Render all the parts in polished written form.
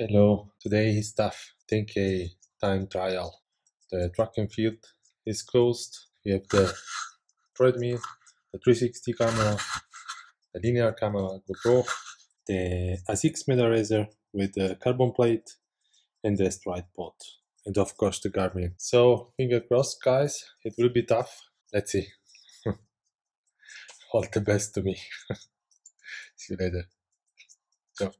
Hello, today is tough 10K time trial. The track and field is closed. We have the treadmill, the 360 camera, the linear camera GoPro, the Asics Metaracer with the carbon plate and the Stryd pod, and of course the Garmin. So finger crossed guys, it will be tough. Let's see. All the best to me. See you later. Ciao.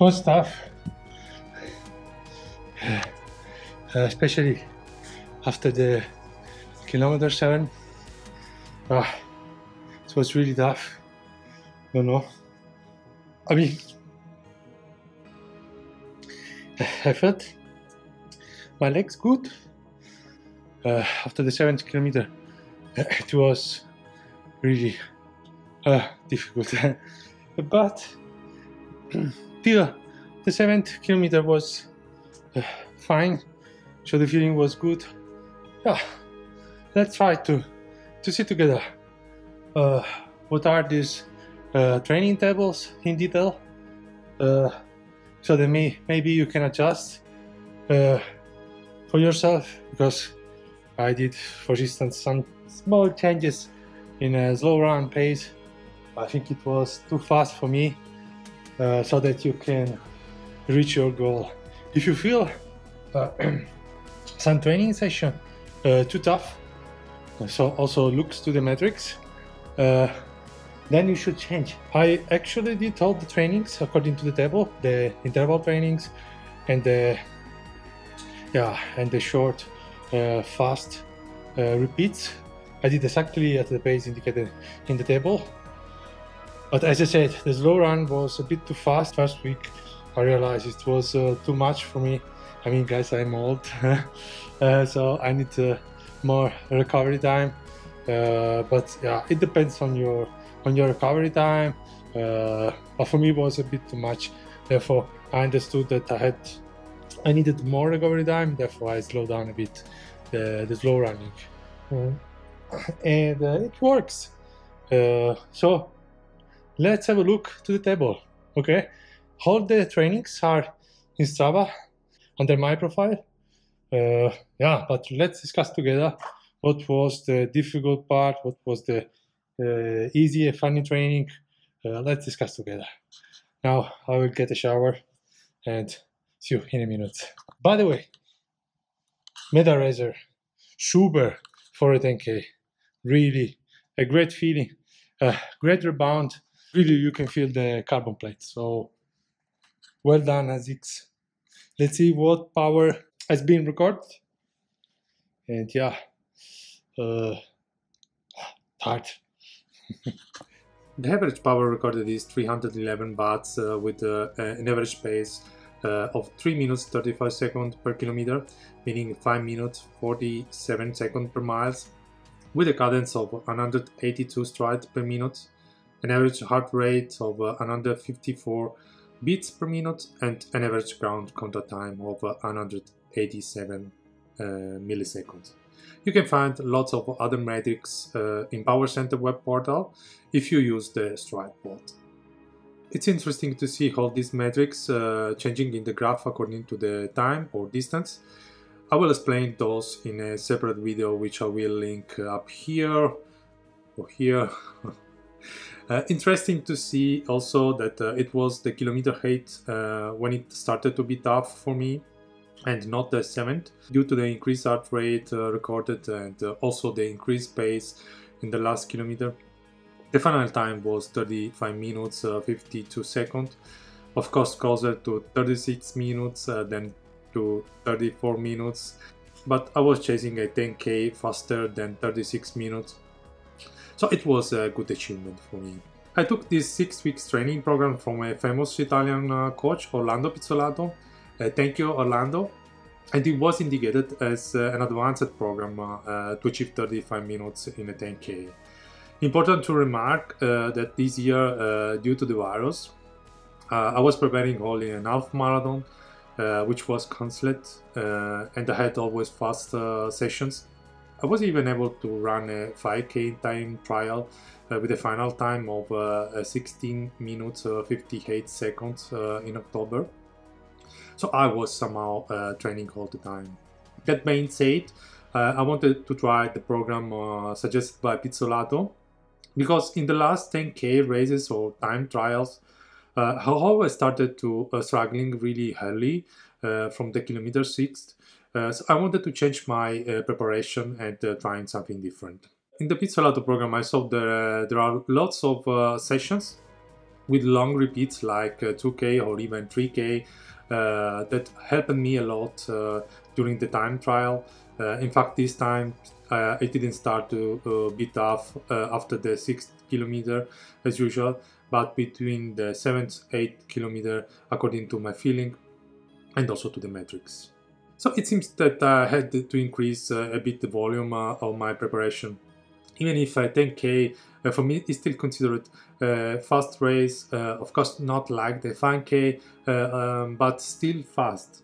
Was tough, especially after the kilometer 7. It was really tough. Don't know. I mean, I felt my legs good after the 7th kilometer. It was really difficult, but. Still, the 7th kilometer was fine, so the feeling was good. Yeah, let's try to see together what are these training tables in detail, so that maybe you can adjust for yourself, because I did, for instance, some small changes in a slow run pace. I think it was too fast for me. So that you can reach your goal. If you feel some training session too tough, so also looks to the metrics, then you should change. I actually did all the trainings according to the table, the interval trainings and the short fast repeats. I did exactly at the pace indicated in the table. But as I said, the slow run was a bit too fast. First week I realized it was too much for me. I mean guys, I'm old, so I need more recovery time. But yeah, it depends on your recovery time. But for me it was a bit too much. Therefore I understood that I needed more recovery time. Therefore I slowed down a bit the slow running. And it works. So let's have a look to the table, okay? All the trainings are in Strava, under my profile. Yeah, but let's discuss together what was the difficult part, what was the easy and funny training. Let's discuss together. Now I will get a shower and see you in a minute. By the way, Metaracer, super for a 10K, really a great feeling, great rebound. Really, you can feel the carbon plate. So well done, Asics. Let's see what power has been recorded. And yeah, tired. The average power recorded is 311 watts with an average pace of 3 minutes 35 seconds per kilometer, meaning 5 minutes 47 seconds per mile, with a cadence of 182 strides per minute, an average heart rate of 154 beats per minute, and an average ground contact time of 187 milliseconds. You can find lots of other metrics in Power Center web portal if you use the Stryd bot. It's interesting to see all these metrics changing in the graph according to the time or distance. I will explain those in a separate video, which I will link up here or here. Interesting to see also that it was the kilometer 8 when it started to be tough for me, and not the 7th, due to the increased heart rate recorded and also the increased pace in the last kilometer. The final time was 35 minutes 52 seconds, of course closer to 36 minutes than to 34 minutes, but I was chasing a 10K faster than 36 minutes. So it was a good achievement for me. I took this 6-week training program from a famous Italian coach, Orlando Pizzolato. Thank you, Orlando. And it was indicated as an advanced program to achieve 35 minutes in a 10K. Important to remark that this year, due to the virus, I was preparing only a half marathon, which was cancelled, and I had always fast sessions. I was even able to run a 5K time trial with a final time of 16 minutes 58 seconds in October. So I was somehow training all the time. That being said, I wanted to try the program suggested by Pizzolato, because in the last 10K races or time trials, I always started to struggling really early from the kilometer 6th. So I wanted to change my preparation and trying something different. In the Pizzolato program I saw there are lots of sessions with long repeats like 2K or even 3K that helped me a lot during the time trial. In fact, this time it didn't start to be tough after the 6th kilometer as usual, but between the 7th and 8th kilometer according to my feeling and also to the metrics. So it seems that I had to increase a bit the volume of my preparation. Even if 10K for me is still considered a fast race, of course not like the 5K, but still fast.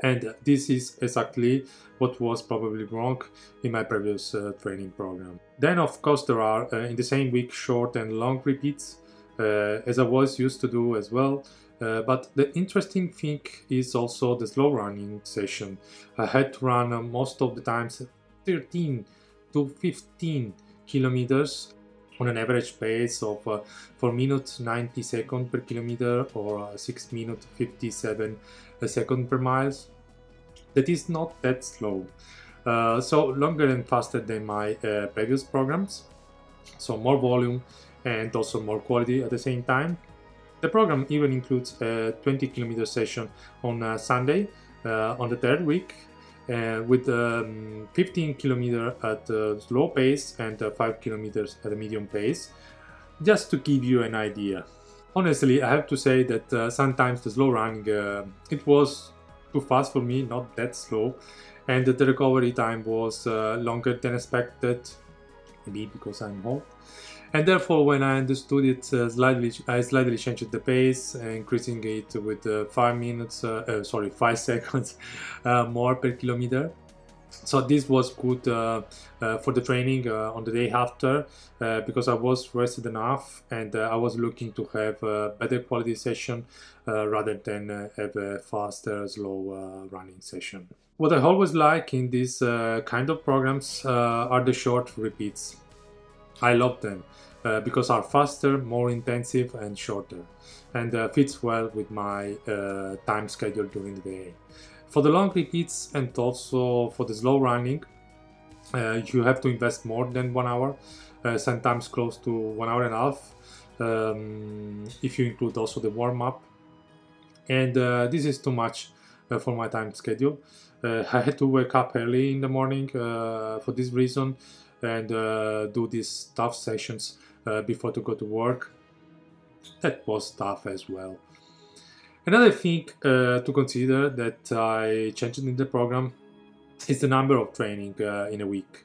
And this is exactly what was probably wrong in my previous training program. Then of course there are in the same week short and long repeats, as I was used to do as well. But the interesting thing is also the slow running session. I had to run most of the times 13 to 15 kilometers on an average pace of 4 minutes 90 seconds per kilometer or 6 minutes 57 seconds per mile. That is not that slow. So longer and faster than my previous programs. So more volume and also more quality at the same time. The program even includes a 20-kilometer session on Sunday, on the 3rd week, with 15 kilometers at a slow pace and 5 kilometers at a medium pace, just to give you an idea. Honestly, I have to say that sometimes the slow running, it was too fast for me, not that slow, and the recovery time was longer than expected, maybe because I'm old. And therefore, when I understood it I slightly changed the pace, increasing it with 5 seconds more per kilometer. So this was good for the training on the day after, because I was rested enough, and I was looking to have a better quality session rather than have a faster, slow running session. What I always like in these kind of programs are the short repeats. I love them because are faster, more intensive and shorter, and fits well with my time schedule during the day. For the long repeats and also for the slow running, you have to invest more than 1 hour, sometimes close to 1.5 hours, if you include also the warm-up. And this is too much for my time schedule. I had to wake up early in the morning for this reason, and do these tough sessions before to go to work. That was tough as well. Another thing to consider that I changed in the program is the number of training in a week.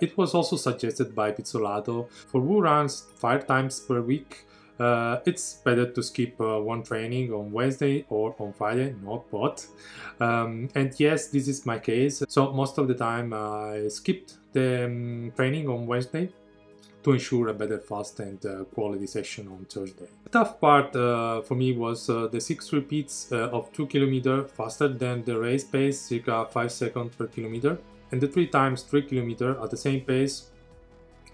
It was also suggested by Pizzolato. For who runs 5 times per week, it's better to skip one training on Wednesday or on Friday, not both. And yes, this is my case. So most of the time I skipped the training on Wednesday to ensure a better fast and quality session on Thursday. The tough part for me was the 6 repeats of 2 km faster than the race pace, circa 5 seconds per kilometer, and the 3 times 3 km at the same pace,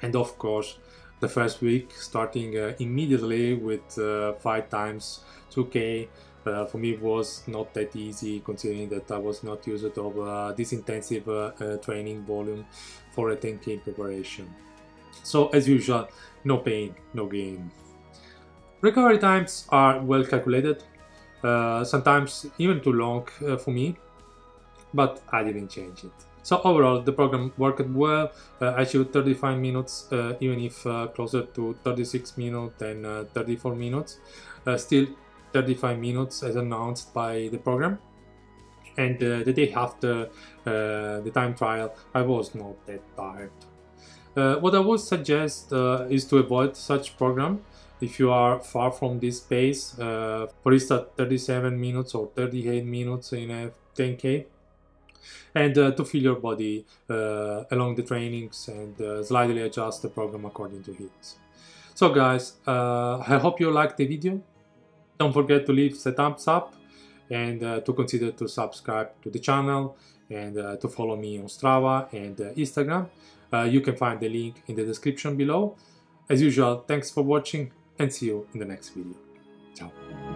and of course the first week starting immediately with 5 times 2K. For me was not that easy, considering that I was not used to this intensive training volume for a 10K preparation. So, as usual, no pain, no gain. Recovery times are well calculated, sometimes even too long for me, but I didn't change it. So overall, the program worked well. I achieved 35 minutes, even if closer to 36 minutes than 34 minutes. Still 35 minutes as announced by the program. And the day after the time trial, I was not that tired. What I would suggest is to avoid such program if you are far from this pace, for instance 37 minutes or 38 minutes in a 10K, and to feel your body along the trainings and slightly adjust the program according to it. So guys, I hope you liked the video. Don't forget to leave the thumbs up and to consider to subscribe to the channel and to follow me on Strava and Instagram. You can find the link in the description below. As usual, thanks for watching and see you in the next video. Ciao!